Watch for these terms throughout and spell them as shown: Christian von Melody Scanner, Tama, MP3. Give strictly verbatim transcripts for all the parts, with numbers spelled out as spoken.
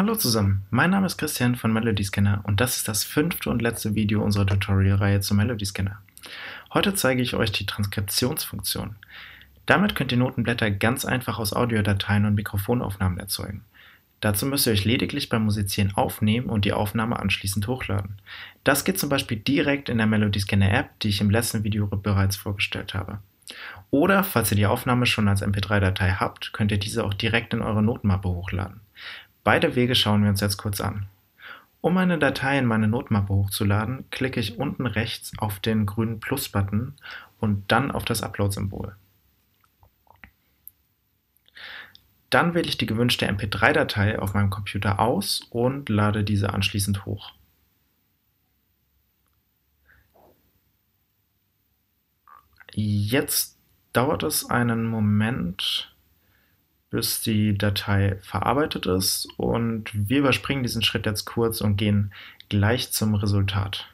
Hallo zusammen, mein Name ist Christian von Melody Scanner und das ist das fünfte und letzte Video unserer Tutorial-Reihe zu Melody Scanner. Heute zeige ich euch die Transkriptionsfunktion. Damit könnt ihr Notenblätter ganz einfach aus Audiodateien und Mikrofonaufnahmen erzeugen. Dazu müsst ihr euch lediglich beim Musizieren aufnehmen und die Aufnahme anschließend hochladen. Das geht zum Beispiel direkt in der Melody Scanner App, die ich im letzten Video bereits vorgestellt habe. Oder, falls ihr die Aufnahme schon als M P drei Datei habt, könnt ihr diese auch direkt in eure Notenmappe hochladen. Beide Wege schauen wir uns jetzt kurz an. Um eine Datei in meine Notenmappe hochzuladen, klicke ich unten rechts auf den grünen Plus-Button und dann auf das Upload-Symbol. Dann wähle ich die gewünschte M P drei Datei auf meinem Computer aus und lade diese anschließend hoch. Jetzt dauert es einen Moment, bis die Datei verarbeitet ist, und wir überspringen diesen Schritt jetzt kurz und gehen gleich zum Resultat.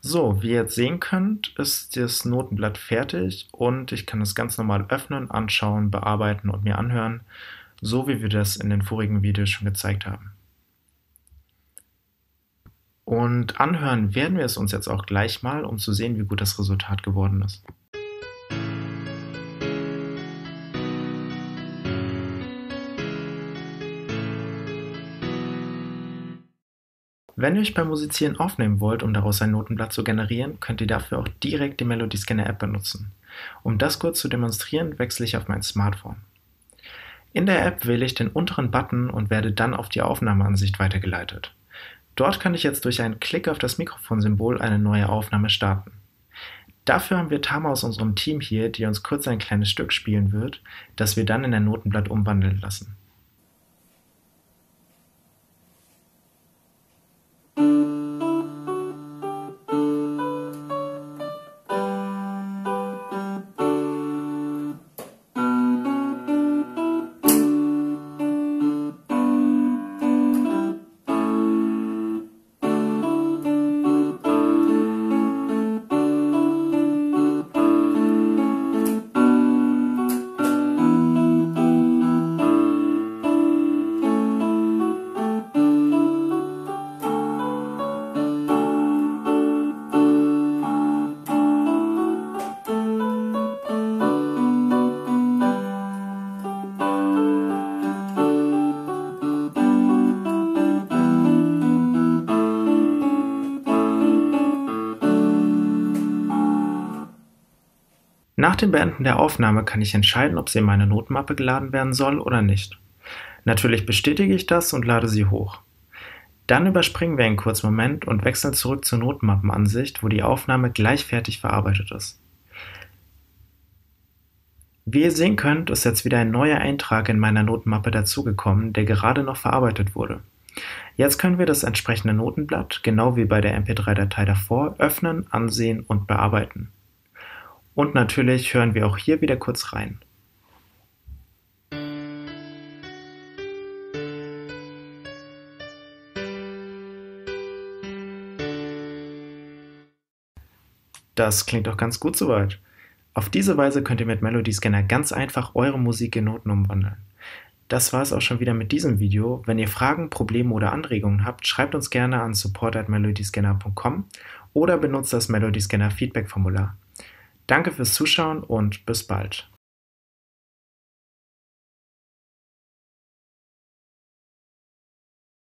So, wie ihr jetzt sehen könnt, ist das Notenblatt fertig und ich kann es ganz normal öffnen, anschauen, bearbeiten und mir anhören, so wie wir das in den vorigen Videos schon gezeigt haben. Und anhören werden wir es uns jetzt auch gleich mal, um zu sehen, wie gut das Resultat geworden ist. Wenn ihr euch beim Musizieren aufnehmen wollt, um daraus ein Notenblatt zu generieren, könnt ihr dafür auch direkt die Melody Scanner App benutzen. Um das kurz zu demonstrieren, wechsle ich auf mein Smartphone. In der App wähle ich den unteren Button und werde dann auf die Aufnahmeansicht weitergeleitet. Dort kann ich jetzt durch einen Klick auf das Mikrofonsymbol eine neue Aufnahme starten. Dafür haben wir Tama aus unserem Team hier, die uns kurz ein kleines Stück spielen wird, das wir dann in ein Notenblatt umwandeln lassen. Nach dem Beenden der Aufnahme kann ich entscheiden, ob sie in meine Notenmappe geladen werden soll oder nicht. Natürlich bestätige ich das und lade sie hoch. Dann überspringen wir einen kurzen Moment und wechseln zurück zur Notenmappenansicht, wo die Aufnahme gleich fertig verarbeitet ist. Wie ihr sehen könnt, ist jetzt wieder ein neuer Eintrag in meiner Notenmappe dazugekommen, der gerade noch verarbeitet wurde. Jetzt können wir das entsprechende Notenblatt, genau wie bei der M P drei Datei davor, öffnen, ansehen und bearbeiten. Und natürlich hören wir auch hier wieder kurz rein. Das klingt doch ganz gut soweit. Auf diese Weise könnt ihr mit Melody Scanner ganz einfach eure Musik in Noten umwandeln. Das war es auch schon wieder mit diesem Video. Wenn ihr Fragen, Probleme oder Anregungen habt, schreibt uns gerne an support at melodyscanner punkt com oder benutzt das Melody Scanner Feedback Formular. Danke fürs Zuschauen und bis bald.